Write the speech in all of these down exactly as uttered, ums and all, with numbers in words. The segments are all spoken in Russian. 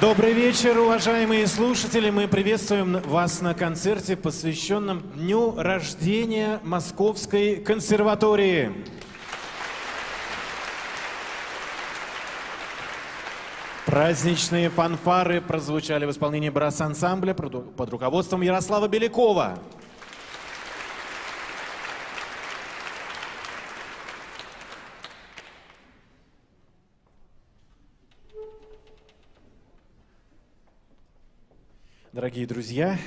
Добрый вечер, уважаемые слушатели. Мы приветствуем вас на концерте, посвященном дню рождения Московской консерватории. Праздничные фанфары прозвучали в исполнении брасс-ансамбля под руководством Ярослава Белякова. Дорогие друзья,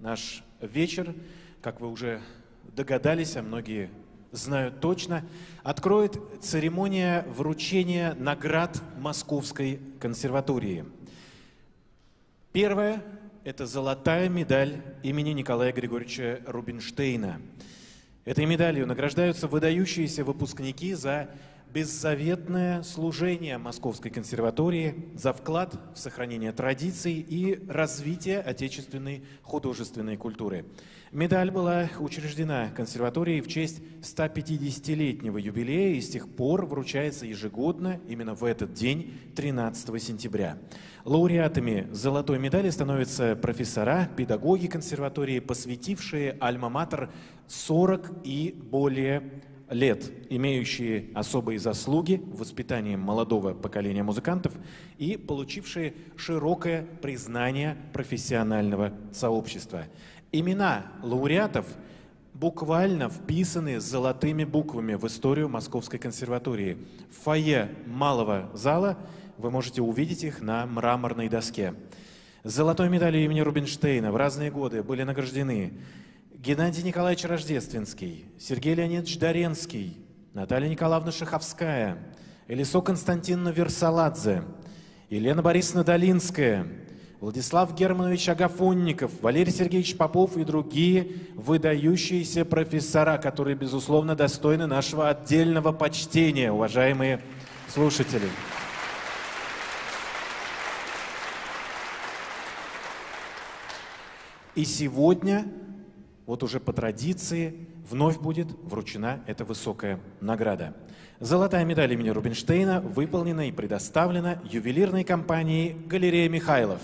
наш вечер, как вы уже догадались, а многие знают точно, откроет церемония вручения наград Московской консерватории. Первая – это золотая медаль имени Николая Григорьевича Рубинштейна. Этой медалью награждаются выдающиеся выпускники за беззаветное служение Московской консерватории, за вклад в сохранение традиций и развитие отечественной художественной культуры. Медаль была учреждена консерваторией в честь стопятидесятилетнего юбилея и с тех пор вручается ежегодно именно в этот день, тринадцатого сентября. Лауреатами золотой медали становятся профессора, педагоги консерватории, посвятившие альма-матер сорок и более лет, имеющие особые заслуги в воспитании молодого поколения музыкантов и получившие широкое признание профессионального сообщества. Имена лауреатов буквально вписаны золотыми буквами в историю Московской консерватории. В фойе малого зала вы можете увидеть их на мраморной доске. Золотой медалью имени Рубинштейна в разные годы были награждены Геннадий Николаевич Рождественский, Сергей Леонидович Доренский, Наталья Николаевна Шаховская, Элисо Константиновна Версаладзе, Елена Борисовна Долинская, Владислав Германович Агафонников, Валерий Сергеевич Попов и другие выдающиеся профессора, которые, безусловно, достойны нашего отдельного почтения, уважаемые слушатели. И сегодня, вот уже по традиции, вновь будет вручена эта высокая награда. Золотая медаль имени Рубинштейна выполнена и предоставлена ювелирной компанией «Галерея Михайлов».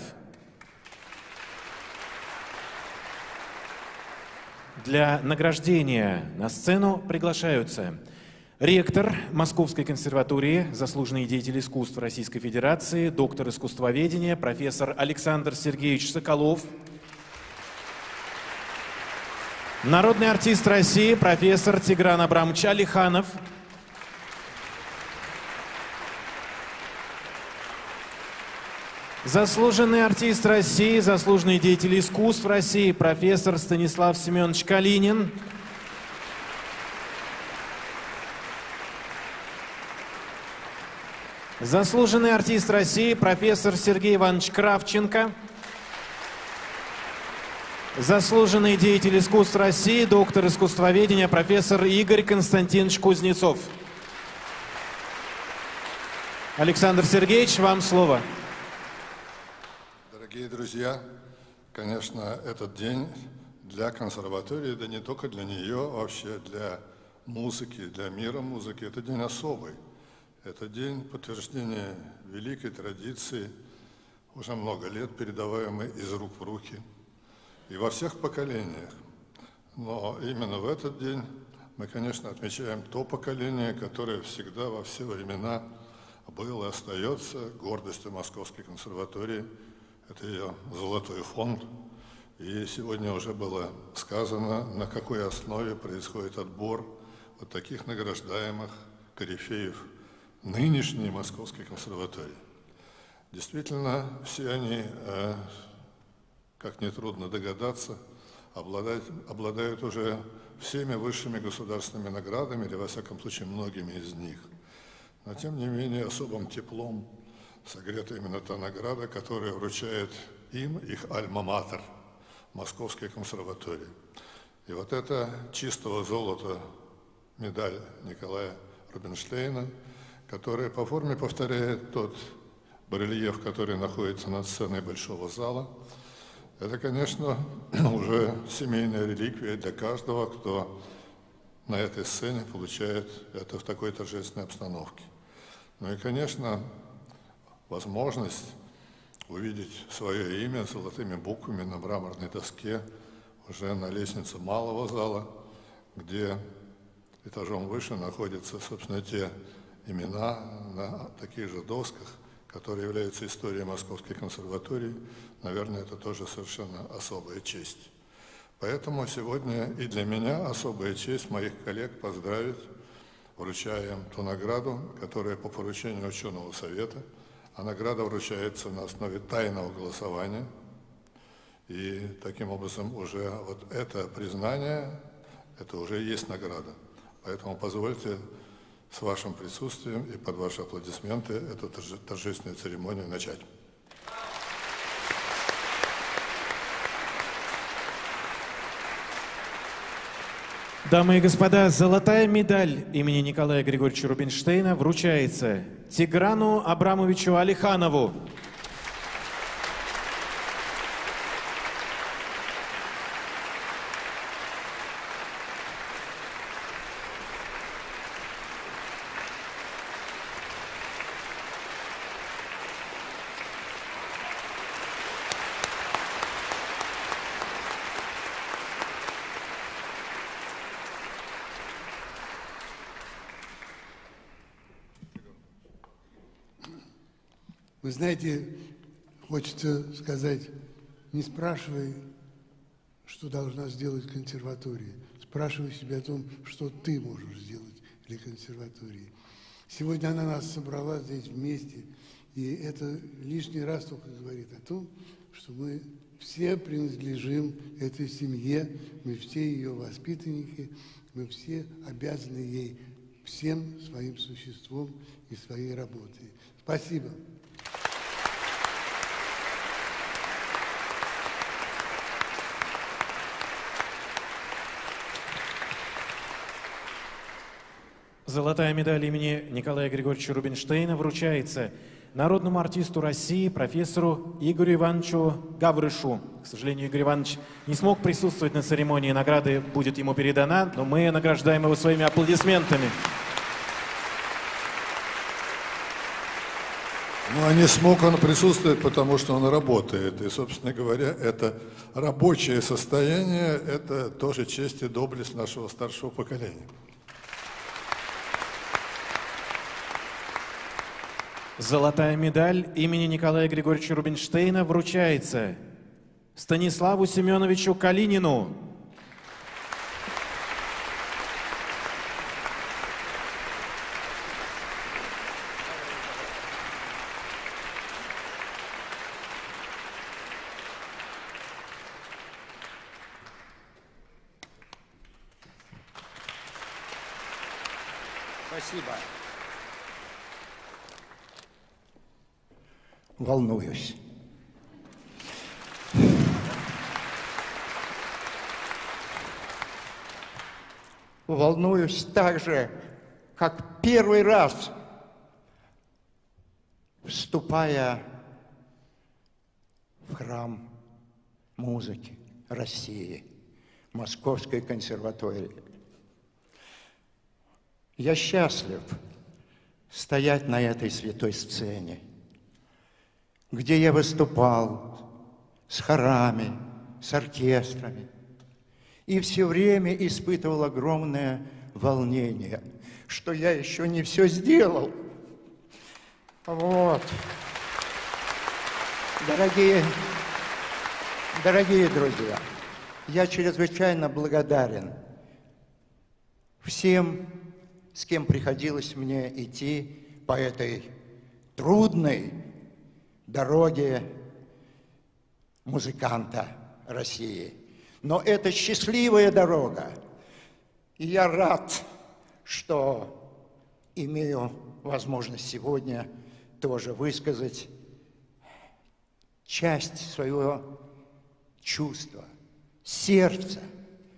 Для награждения на сцену приглашаются ректор Московской консерватории, заслуженный деятель искусств Российской Федерации, доктор искусствоведения, профессор Александр Сергеевич Соколов, народный артист России, профессор Тигран Абрамович Алиханов, заслуженный артист России, заслуженный деятель искусств России, профессор Станислав Семенович Калинин, заслуженный артист России, профессор Сергей Иванович Кравченко, заслуженный деятель искусств России, доктор искусствоведения, профессор Игорь Константинович Кузнецов. Александр Сергеевич, вам слово. Дорогие друзья, конечно, этот день для консерватории, да не только для нее, вообще для музыки, для мира музыки, это день особый. Это день подтверждения великой традиции, уже много лет передаваемой из рук в руки. И во всех поколениях. Но именно в этот день мы, конечно, отмечаем то поколение, которое всегда во все времена было и остается гордостью Московской консерватории. Это ее золотой фонд. И сегодня уже было сказано, на какой основе происходит отбор вот таких награждаемых корифеев нынешней Московской консерватории. Действительно, все они, как нетрудно догадаться, обладают, обладают уже всеми высшими государственными наградами, или, во всяком случае, многими из них. Но, тем не менее, особым теплом согрета именно та награда, которая вручает им их альма-матер, Московской консерватории. И вот это чистого золота медаль Николая Рубинштейна, которая по форме повторяет тот барельеф, который находится над сценой Большого зала. Это, конечно, уже семейная реликвия для каждого, кто на этой сцене получает это в такой торжественной обстановке. Ну и, конечно, возможность увидеть свое имя золотыми буквами на мраморной доске уже на лестнице малого зала, где этажом выше находятся, собственно, те имена на таких же досках, которые являются историей Московской консерватории. Наверное, это тоже совершенно особая честь. Поэтому сегодня и для меня особая честь моих коллег поздравить, вручая им ту награду, которая по поручению ученого совета, а награда вручается на основе тайного голосования. И таким образом уже вот это признание, это уже есть награда. Поэтому позвольте с вашим присутствием и под ваши аплодисменты эту торжественную церемонию начать. Дамы и господа, золотая медаль имени Николая Григорьевича Рубинштейна вручается Тиграну Абрамовичу Алиханову. Вы знаете, хочется сказать, не спрашивай, что должна сделать консерватория. Спрашивай себя о том, что ты можешь сделать для консерватории. Сегодня она нас собрала здесь вместе, и это лишний раз только говорит о том, что мы все принадлежим этой семье, мы все ее воспитанники, мы все обязаны ей всем своим существом и своей работой. Спасибо. Золотая медаль имени Николая Григорьевича Рубинштейна вручается народному артисту России, профессору Игорю Ивановичу Гаврышу. К сожалению, Игорь Иванович не смог присутствовать на церемонии награды, будет ему передана, но мы награждаем его своими аплодисментами. Ну, а не смог он присутствовать, потому что он работает. И, собственно говоря, это рабочее состояние, это тоже честь и доблесть нашего старшего поколения. Золотая медаль имени Николая Григорьевича Рубинштейна вручается Станиславу Семеновичу Калинину. Спасибо. Волнуюсь. Волнуюсь так же, как первый раз, вступая в храм музыки России, Московской консерватории. Я счастлив стоять на этой святой сцене, где я выступал с хорами, с оркестрами, и все время испытывал огромное волнение, что я еще не все сделал. Вот. Дорогие, дорогие друзья, я чрезвычайно благодарен всем, с кем приходилось мне идти по этой трудной дороге музыканта России. Но это счастливая дорога. И я рад, что имею возможность сегодня тоже высказать часть своего чувства, сердца,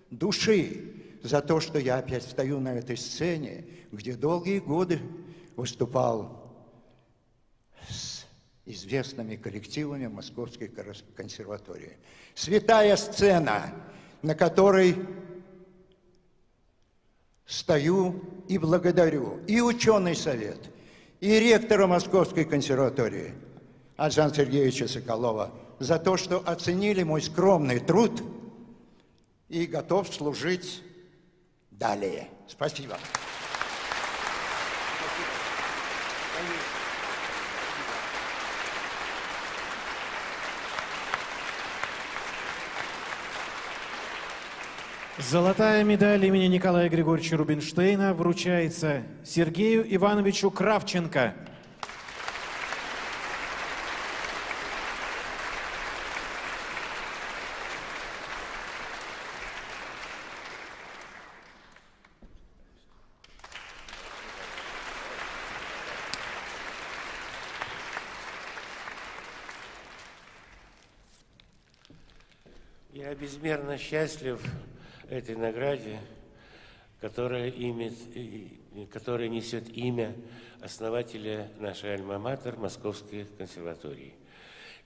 души за то, что я опять стою на этой сцене, где долгие годы выступал с известными коллективами Московской консерватории. Святая сцена, на которой стою и благодарю и ученый совет, и ректора Московской консерватории Александра Сергеевича Соколова за то, что оценили мой скромный труд и готов служить далее. Спасибо. Золотая медаль имени Николая Григорьевича Рубинштейна вручается Сергею Ивановичу Кравченко. Я безмерно счастлив этой награде, которая, имеет, которая несет имя основателя нашей альма-матер Московской консерватории.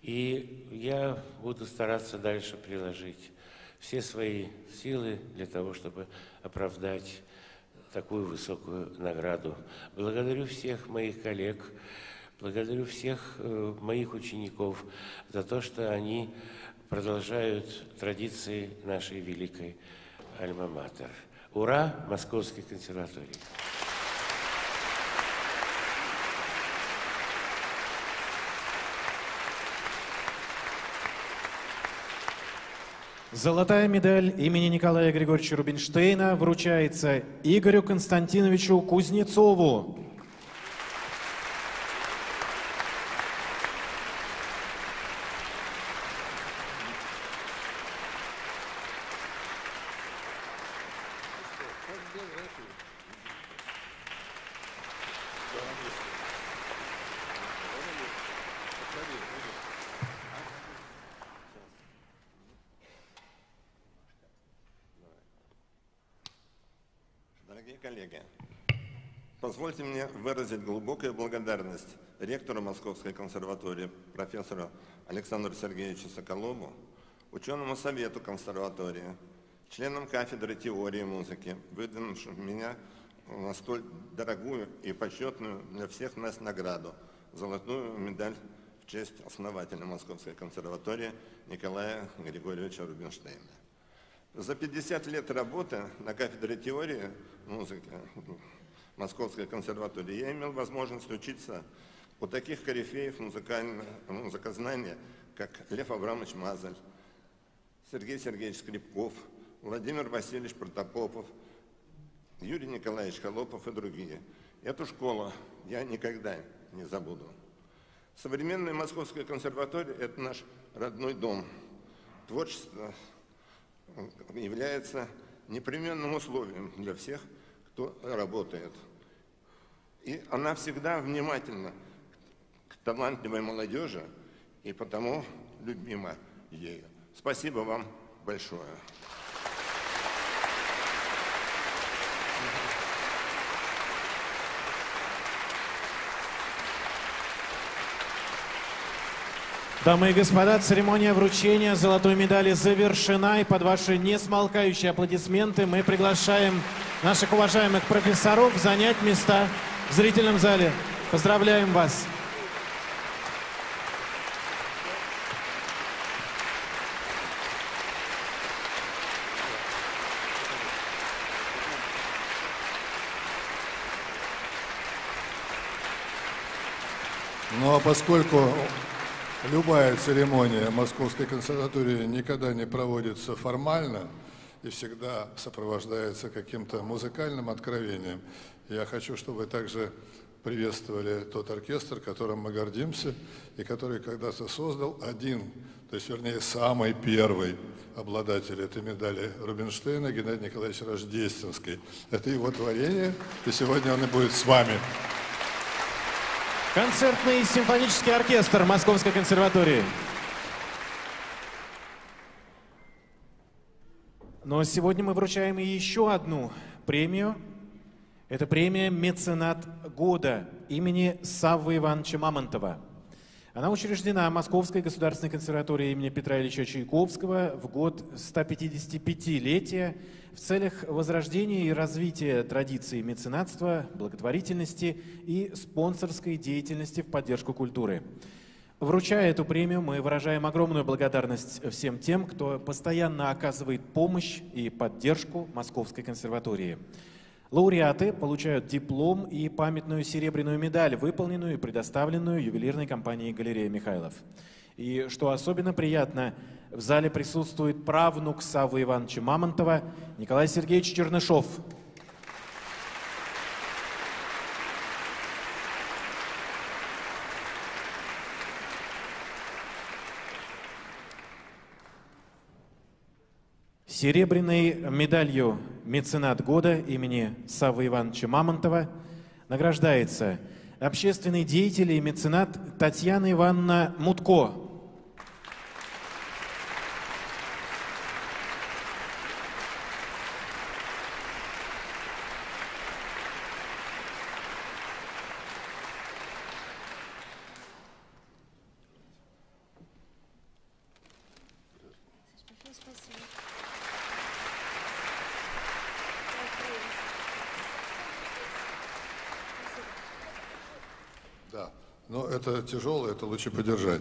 И я буду стараться дальше приложить все свои силы для того, чтобы оправдать такую высокую награду. Благодарю всех моих коллег, благодарю всех моих учеников за то, что они продолжают традиции нашей великой альма-матер. Ура Московской консерватории! Золотая медаль имени Николая Григорьевича Рубинштейна вручается Игорю Константиновичу Кузнецову. Позвольте мне выразить глубокую благодарность ректору Московской консерватории, профессору Александру Сергеевичу Соколову, ученому совету консерватории, членам кафедры теории музыки, выдвинувшим меня на столь дорогую и почетную для всех нас награду – золотую медаль в честь основателя Московской консерватории Николая Григорьевича Рубинштейна. За пятьдесят лет работы на кафедре теории музыки Московской консерватории я имел возможность учиться у таких корифеев музыкознания, как Лев Абрамович Мазаль, Сергей Сергеевич Скрипков, Владимир Васильевич Протопопов, Юрий Николаевич Холопов и другие. Эту школу я никогда не забуду. Современная Московская консерватория – это наш родной дом. Творчество является непременным условием для всех, кто работает. И она всегда внимательна к талантливой молодежи и потому любима ею. Спасибо вам большое. Дамы и господа, церемония вручения золотой медали завершена, и под ваши несмолкающие аплодисменты мы приглашаем наших уважаемых профессоров занять места в зрительном зале. Поздравляем вас! Ну а поскольку любая церемония Московской консерватории никогда не проводится формально и всегда сопровождается каким-то музыкальным откровением, я хочу, чтобы вы также приветствовали тот оркестр, которым мы гордимся, и который когда-то создал один, то есть, вернее, самый первый обладатель этой медали Рубинштейна, Геннадий Николаевич Рождественский. Это его творение, и сегодня он и будет с вами. Концертный симфонический оркестр Московской консерватории. Но сегодня мы вручаем еще одну премию. Это премия «Меценат года» имени Саввы Ивановича Мамонтова. Она учреждена Московской государственной консерваторией имени Петра Ильича Чайковского в год стопятидесятипятилетия в целях возрождения и развития традиции меценатства, благотворительности и спонсорской деятельности в поддержку культуры. Вручая эту премию, мы выражаем огромную благодарность всем тем, кто постоянно оказывает помощь и поддержку Московской консерватории. Лауреаты получают диплом и памятную серебряную медаль, выполненную и предоставленную ювелирной компанией «Галерея Михайлов». И, что особенно приятно, в зале присутствует правнук Саввы Ивановича Мамонтова Николай Сергеевич Чернышов. Серебряной медалью «Меценат года» имени Саввы Ивановича Мамонтова награждается общественный деятель и меценат Татьяна Ивановна Мутко. Это тяжело, это лучше подержать.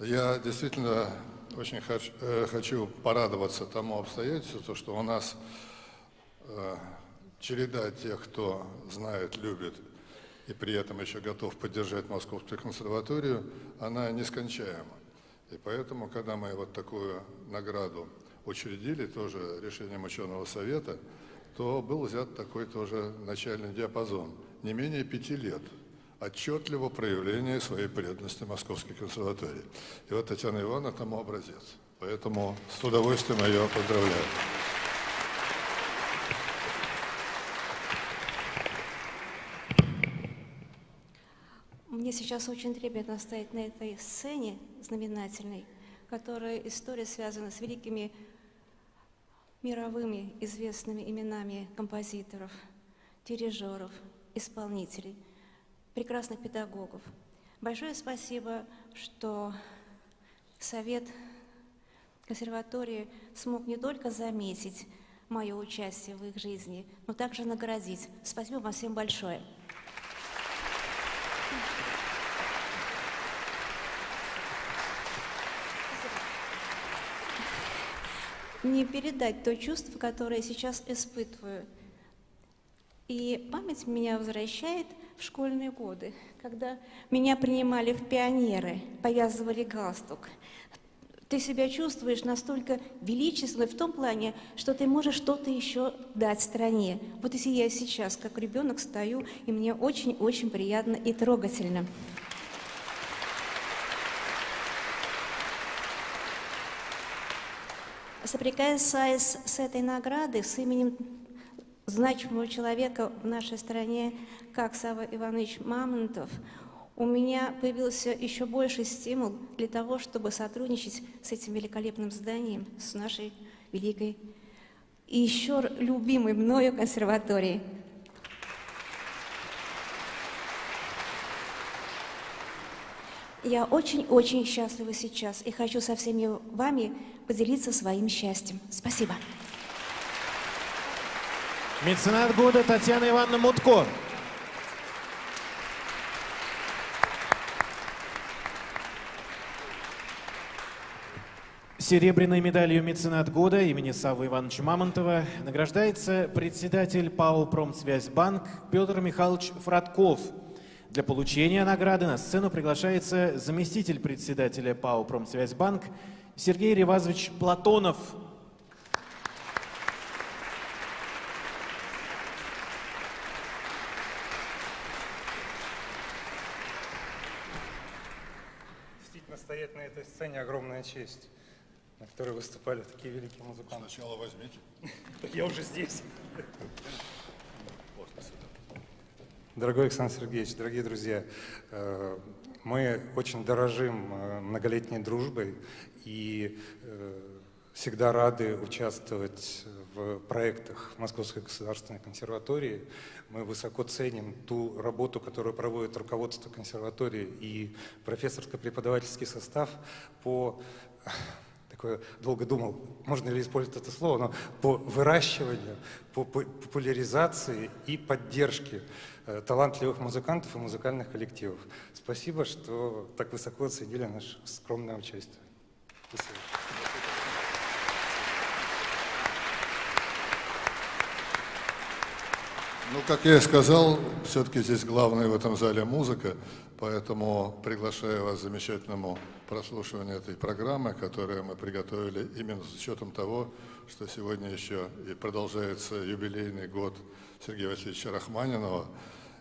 Я действительно очень хочу, э, хочу порадоваться тому обстоятельству, что у нас э, череда тех, кто знает, любит и при этом еще готов поддержать Московскую консерваторию, она нескончаема. И поэтому, когда мы вот такую награду учредили, тоже решением ученого совета, то был взят такой тоже начальный диапазон, не менее пяти лет. Отчетливо проявление своей преданности Московской консерватории. И вот Татьяна Ивановна тому образец. Поэтому с удовольствием ее поздравляю. Мне сейчас очень трепетно стоять на этой сцене знаменательной, которая история связана с великими мировыми известными именами композиторов, дирижеров, исполнителей, прекрасных педагогов. Большое спасибо, что Совет консерватории смог не только заметить мое участие в их жизни, но также наградить. Спасибо вам всем большое. Не передать то чувство, которое я сейчас испытываю. И память меня возвращает в школьные годы, когда меня принимали в пионеры, повязывали галстук. Ты себя чувствуешь настолько величественно в том плане, что ты можешь что-то еще дать стране. Вот если я сейчас, как ребенок, стою, и мне очень-очень приятно и трогательно. Соприкасаясь с этой наградой, с именем значимого человека в нашей стране, как Савва Иванович Мамонтов, у меня появился еще больший стимул для того, чтобы сотрудничать с этим великолепным зданием, с нашей великой и еще любимой мною консерваторией. Я очень-очень счастлива сейчас и хочу со всеми вами поделиться своим счастьем. Спасибо. Меценат года Татьяна Ивановна Мутко. Серебряной медалью «Меценат года» имени Саввы Ивановича Мамонтова награждается председатель ПАО «Промсвязьбанк» Петр Михайлович Фрадков. Для получения награды на сцену приглашается заместитель председателя ПАО «Промсвязьбанк» Сергей Ревазович Платонов. Стоять на этой сцене огромная честь, на которой выступали такие великие музыканты. Сначала возьмите. Я уже здесь. Дорогой Александр Сергеевич, дорогие друзья, мы очень дорожим многолетней дружбой и всегда рады участвовать в проектах Московской государственной консерватории. Мы высоко ценим ту работу, которую проводит руководство консерватории и профессорско-преподавательский состав по так долго думал, можно ли использовать это слово, но по выращиванию, по популяризации и поддержке талантливых музыкантов и музыкальных коллективов. Спасибо, что так высоко оценили наше скромное участие. Спасибо. Ну, как я и сказал, все-таки здесь главная в этом зале музыка, поэтому приглашаю вас к замечательному прослушиванию этой программы, которую мы приготовили именно с учетом того, что сегодня еще и продолжается юбилейный год Сергея Васильевича Рахманинова,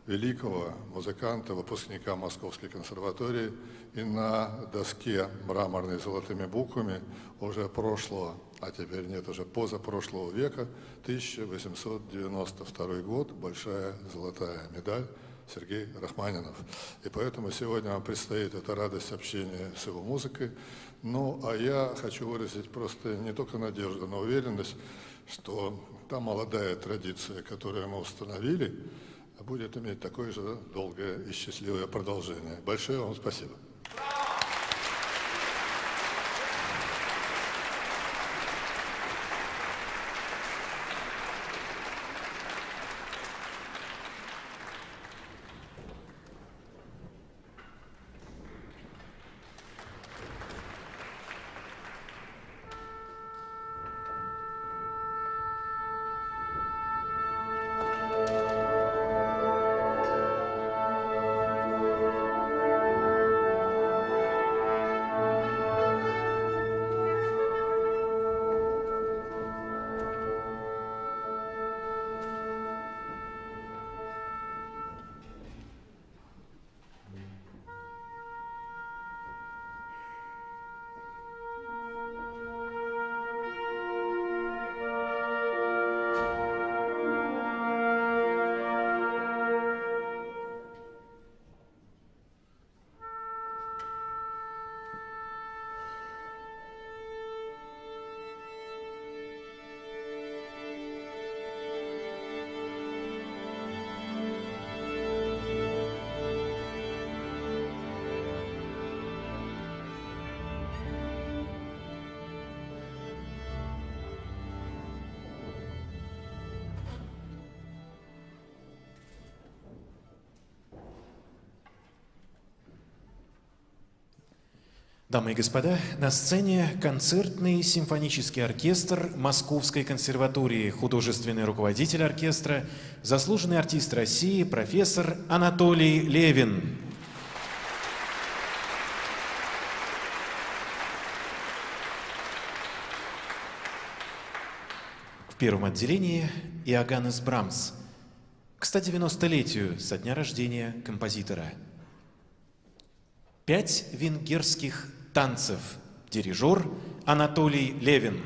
великого музыканта, выпускника Московской консерватории, и на доске мраморной золотыми буквами уже прошлого, а теперь нет, уже позапрошлого века, тысяча восемьсот девяносто второй год, большая золотая медаль Сергей Рахманинов. И поэтому сегодня вам предстоит эта радость общения с его музыкой. Ну, а я хочу выразить просто не только надежду, но уверенность, что та молодая традиция, которую мы установили, будет иметь такое же долгое и счастливое продолжение. Большое вам спасибо. Дамы и господа, на сцене концертный симфонический оркестр Московской консерватории, художественный руководитель оркестра, заслуженный артист России, профессор Анатолий Левин. В первом отделении Иоганнес Брамс, к сто девяностолетию со дня рождения композитора. Пять венгерских танцев. Дирижер Анатолий Левин.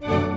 Thank you.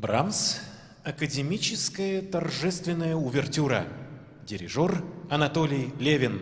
Брамс. Академическая торжественная увертюра. Дирижер Анатолий Левин.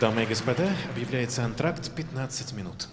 Дамы и господа, объявляется антракт пятнадцать минут.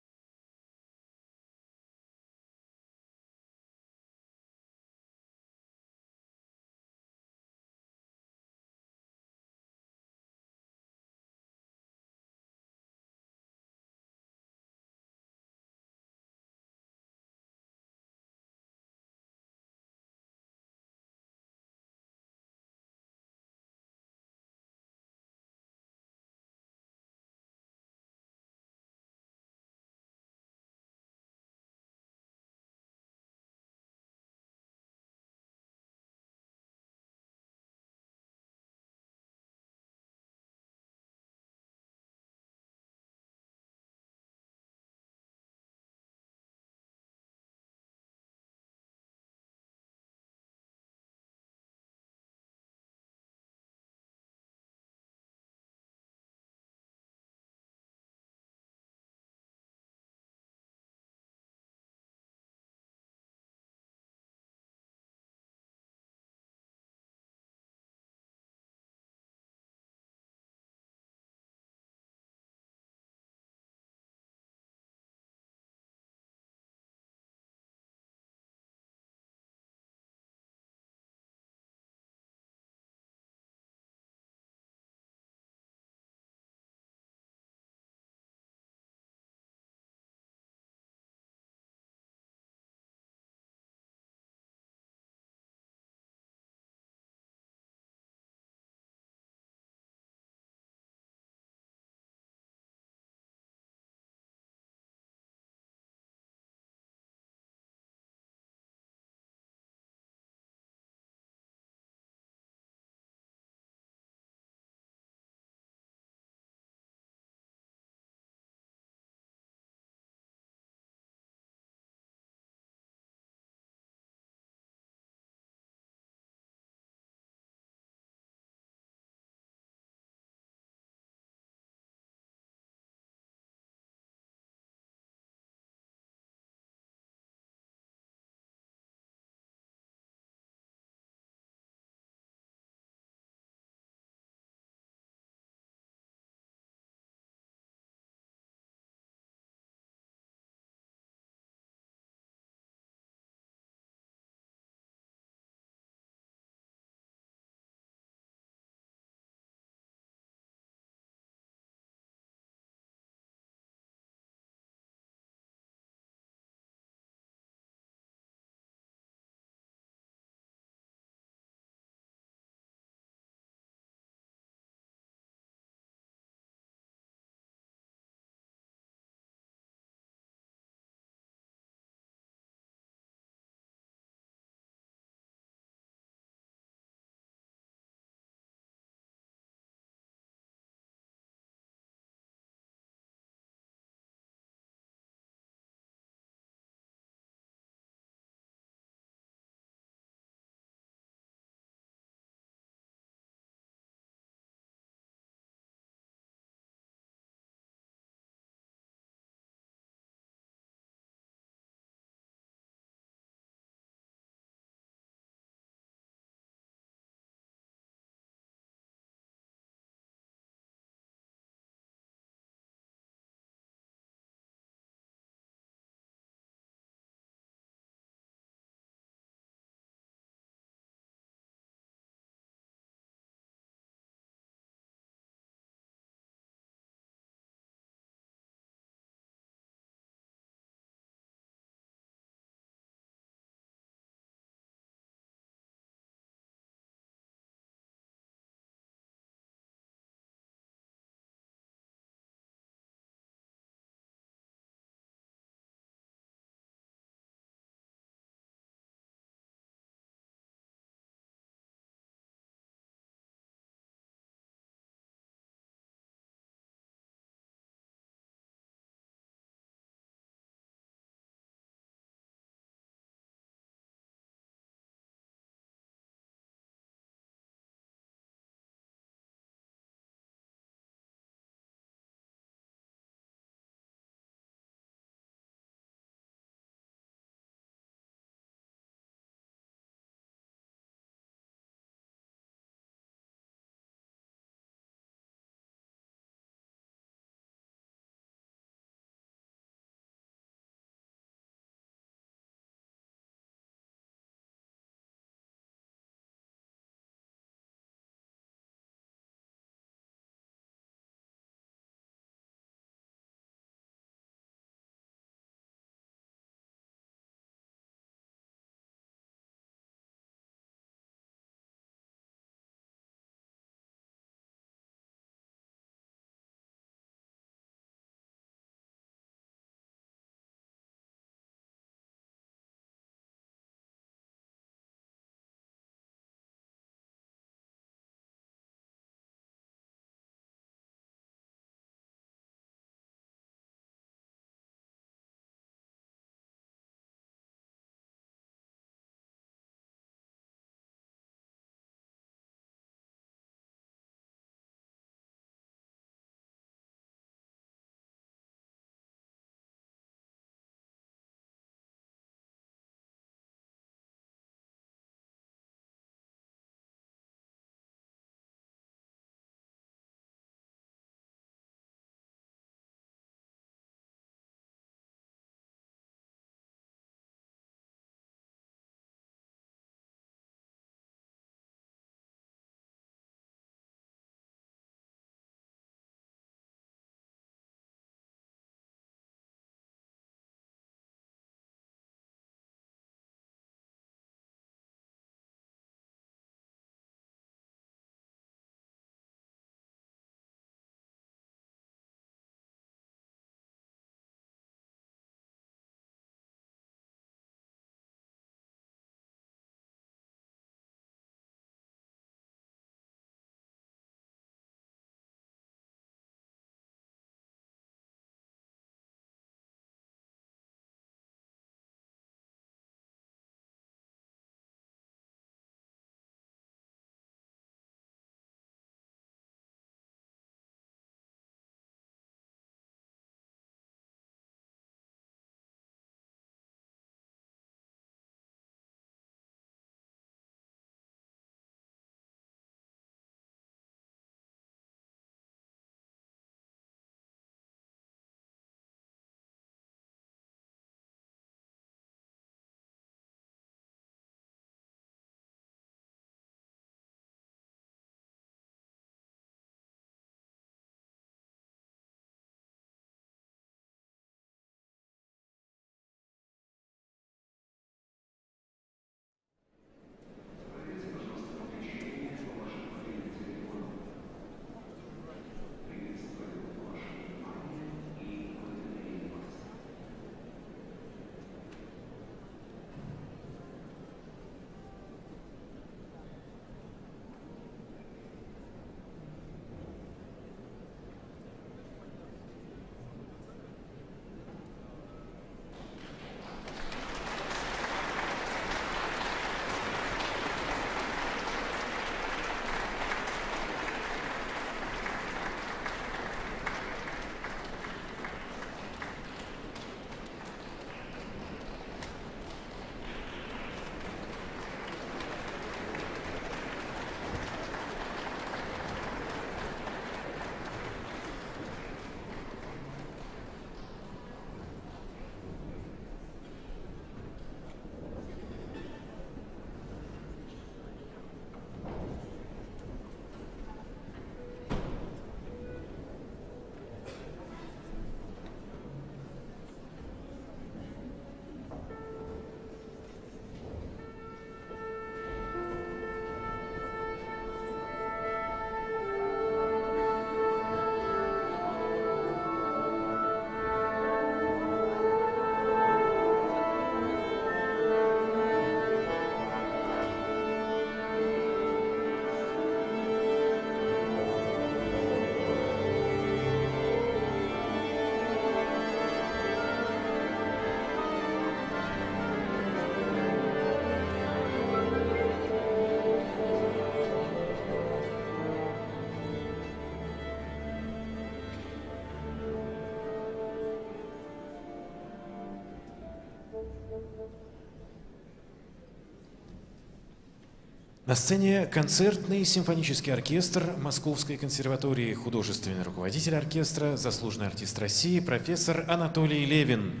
На сцене концертный симфонический оркестр Московской консерватории, художественный руководитель оркестра, заслуженный артист России, профессор Анатолий Левин.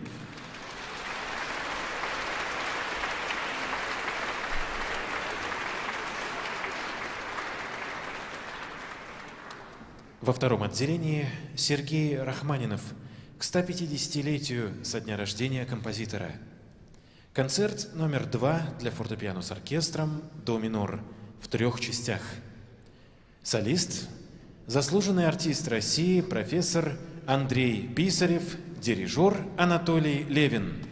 Во втором отделении Сергей Рахманинов к стопятидесятилетию со дня рождения композитора. Концерт номер два для фортепиано с оркестром «До минор» в трех частях. Солист – заслуженный артист России, профессор Андрей Писарев, дирижер Анатолий Левин.